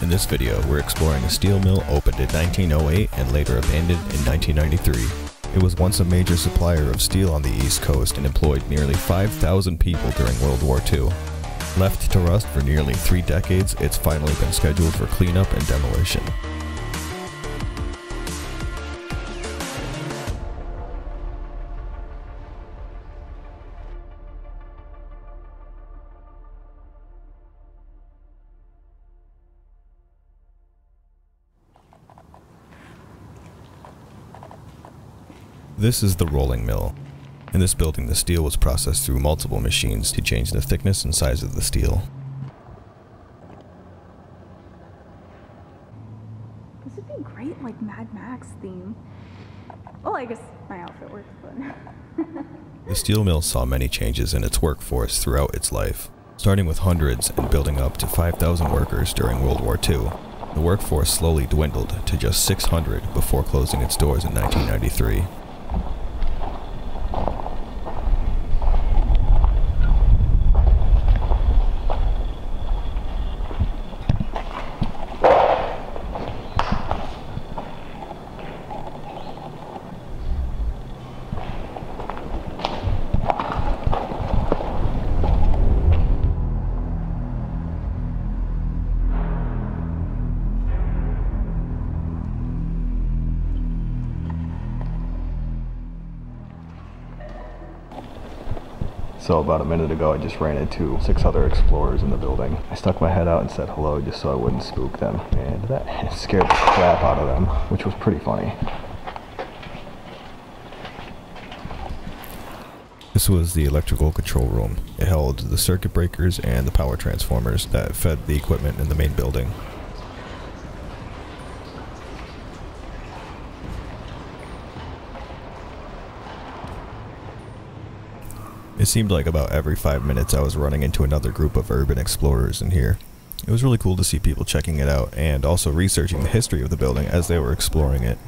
In this video, we're exploring a steel mill opened in 1908 and later abandoned in 1993. It was once a major supplier of steel on the East Coast and employed nearly 5,000 people during World War II. Left to rust for nearly 3 decades, it's finally been scheduled for cleanup and demolition. This is the rolling mill. In this building, the steel was processed through multiple machines to change the thickness and size of the steel. This would be great, like Mad Max theme. Well, I guess my outfit works, but... The steel mill saw many changes in its workforce throughout its life, starting with hundreds and building up to 5,000 workers during World War II. The workforce slowly dwindled to just 600 before closing its doors in 1993. So about a minute ago, I just ran into 6 other explorers in the building. I stuck my head out and said hello just so I wouldn't spook them. And that scared the crap out of them, which was pretty funny. This was the electrical control room. It held the circuit breakers and the power transformers that fed the equipment in the main building. It seemed like about every 5 minutes I was running into another group of urban explorers in here. It was really cool to see people checking it out and also researching the history of the building as they were exploring it.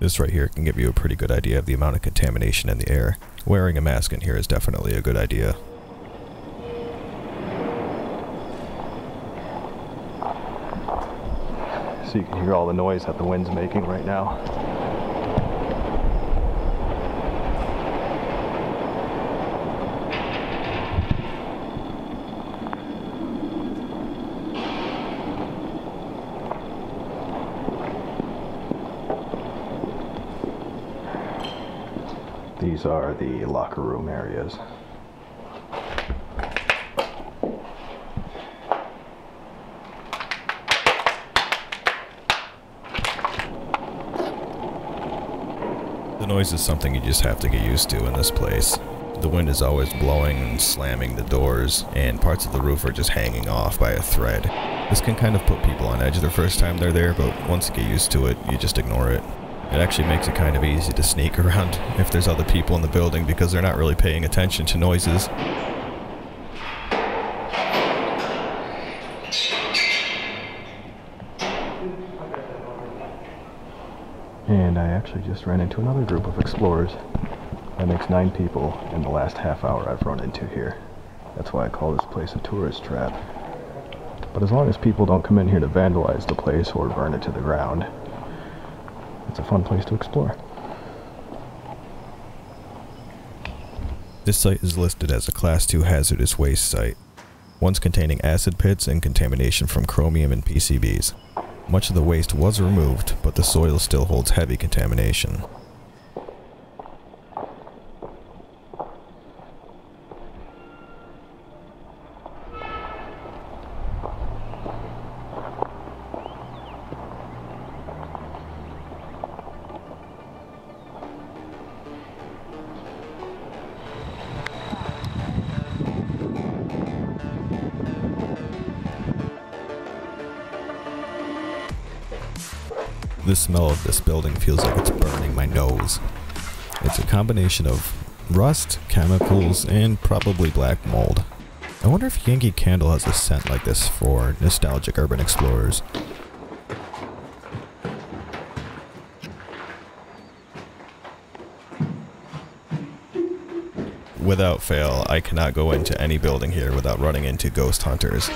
This right here can give you a pretty good idea of the amount of contamination in the air. Wearing a mask in here is definitely a good idea. So you can hear all the noise that the wind's making right now. These are the locker room areas. The noise is something you just have to get used to in this place. The wind is always blowing and slamming the doors, and parts of the roof are just hanging off by a thread. This can kind of put people on edge the first time they're there, but once you get used to it, you just ignore it. It actually makes it kind of easy to sneak around if there's other people in the building because they're not really paying attention to noises. And I actually just ran into another group of explorers. That makes 9 people in the last half hour I've run into here. That's why I call this place a tourist trap. But as long as people don't come in here to vandalize the place or burn it to the ground, it's a fun place to explore. This site is listed as a Class 2 hazardous waste site, once containing acid pits and contamination from chromium and PCBs. Much of the waste was removed, but the soil still holds heavy contamination. The smell of this building feels like it's burning my nose. It's a combination of rust, chemicals, and probably black mold. I wonder if Yankee Candle has a scent like this for nostalgic urban explorers. Without fail, I cannot go into any building here without running into ghost hunters.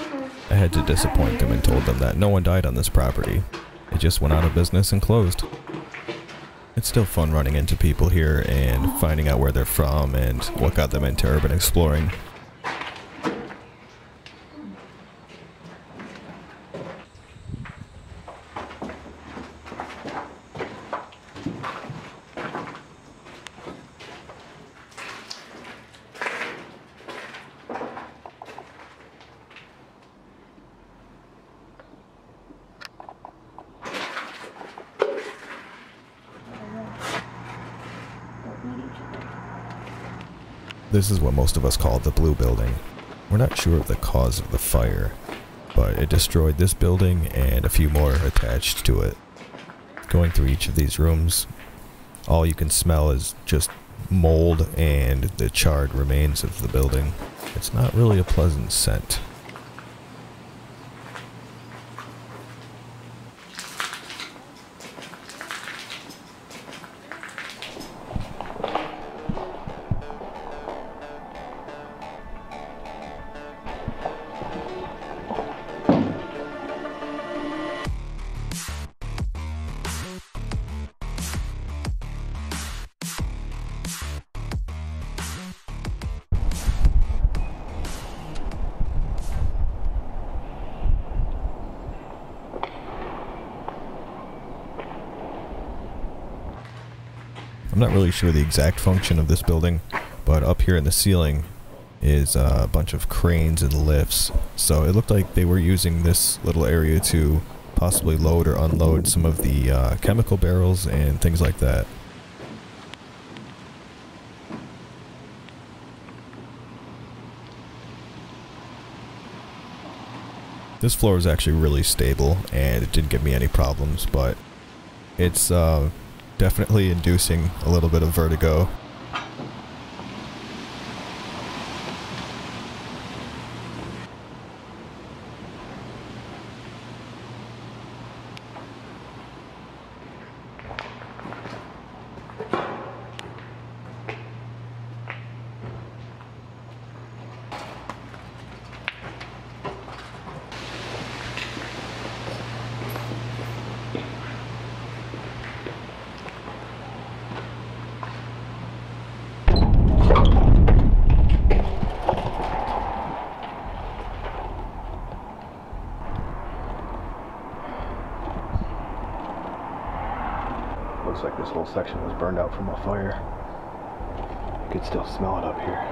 I had to disappoint them and told them that no one died on this property. It just went out of business and closed. It's still fun running into people here and finding out where they're from and what got them into urban exploring. This is what most of us call the Blue Building. We're not sure of the cause of the fire, but it destroyed this building and a few more attached to it. Going through each of these rooms, all you can smell is just mold and the charred remains of the building. It's not really a pleasant scent. I'm not really sure the exact function of this building, but up here in the ceiling is a bunch of cranes and lifts. So it looked like they were using this little area to possibly load or unload some of the chemical barrels and things like that. This floor is actually really stable and it didn't give me any problems, but it's definitely inducing a little bit of vertigo. Looks like this whole section was burned out from a fire. You could still smell it up here.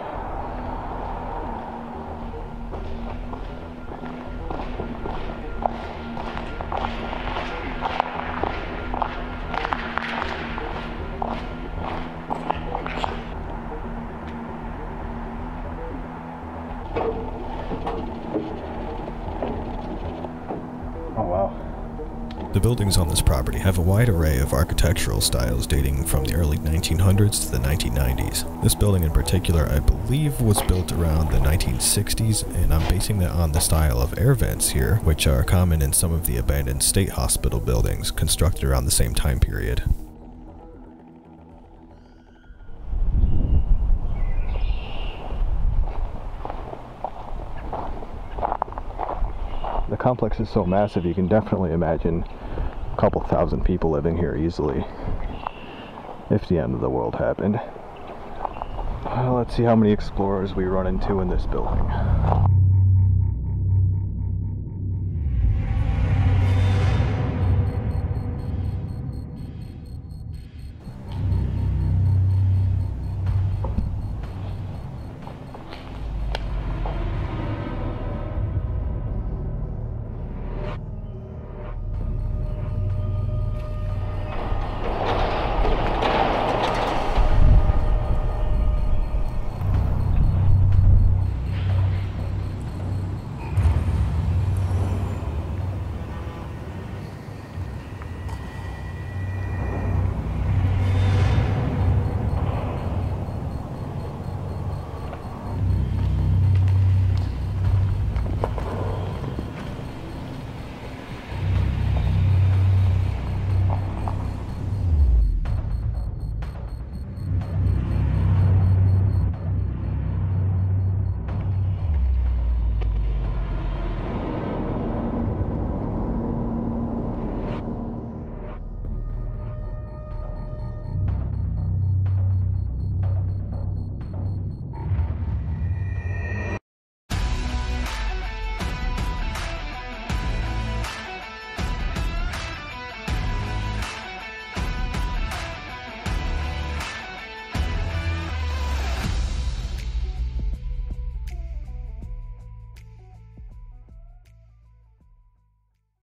The buildings on this property have a wide array of architectural styles dating from the early 1900s to the 1990s. This building in particular, I believe, was built around the 1960s, and I'm basing that on the style of air vents here, which are common in some of the abandoned state hospital buildings constructed around the same time period. The complex is so massive, you can definitely imagine a couple thousand people living here easily if the end of the world happened. Well, let's see how many explorers we run into in this building.